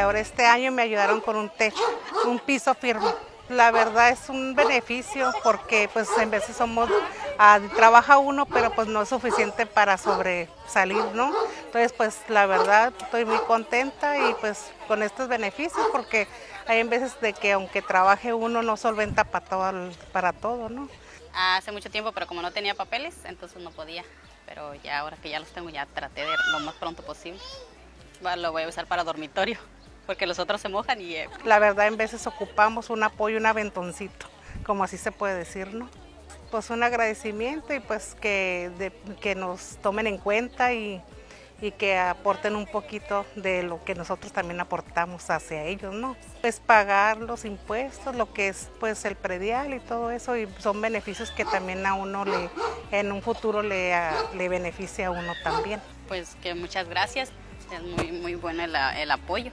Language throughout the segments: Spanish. ahora este año me ayudaron con un techo, un piso firme. La verdad es un beneficio porque pues en veces trabaja uno, pero pues no es suficiente para sobresalir, ¿no? Entonces pues la verdad estoy muy contenta y pues con estos beneficios, porque hay veces de que aunque trabaje uno no solventa para todo, ¿no? Hace mucho tiempo, pero como no tenía papeles, entonces no podía. Pero ya ahora que ya los tengo, ya traté de lo más pronto posible. Bueno, lo voy a usar para dormitorio, porque los otros se mojan y... La verdad, en veces ocupamos un apoyo, un aventoncito, como así se puede decir, ¿no? Pues un agradecimiento y pues que nos tomen en cuenta y que aporten un poquito de lo que nosotros también aportamos hacia ellos, ¿no? Pues pagar los impuestos, lo que es pues el predial y todo eso, y son beneficios que también a uno en un futuro le beneficia a uno también. Pues que muchas gracias, es muy bueno el apoyo,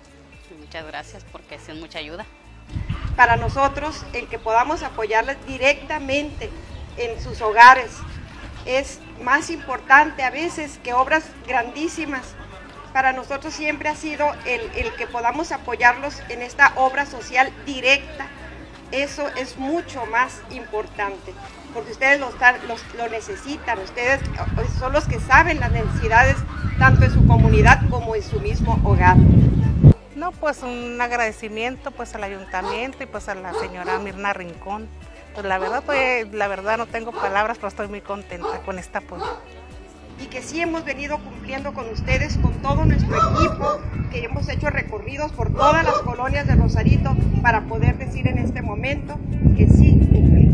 muchas gracias porque es mucha ayuda. Para nosotros el que podamos apoyarles directamente en sus hogares, es más importante a veces que obras grandísimas. Para nosotros siempre ha sido el que podamos apoyarlos en esta obra social directa. Eso es mucho más importante, porque ustedes lo necesitan, ustedes son los que saben las necesidades tanto en su comunidad como en su mismo hogar. No, pues un agradecimiento pues al ayuntamiento y pues a la señora Mirna Rincón. Pues la verdad no tengo palabras, pero estoy muy contenta con esta apoyo. Y que sí hemos venido cumpliendo con ustedes, con todo nuestro equipo, que hemos hecho recorridos por todas las colonias de Rosarito para poder decir en este momento que sí cumplimos.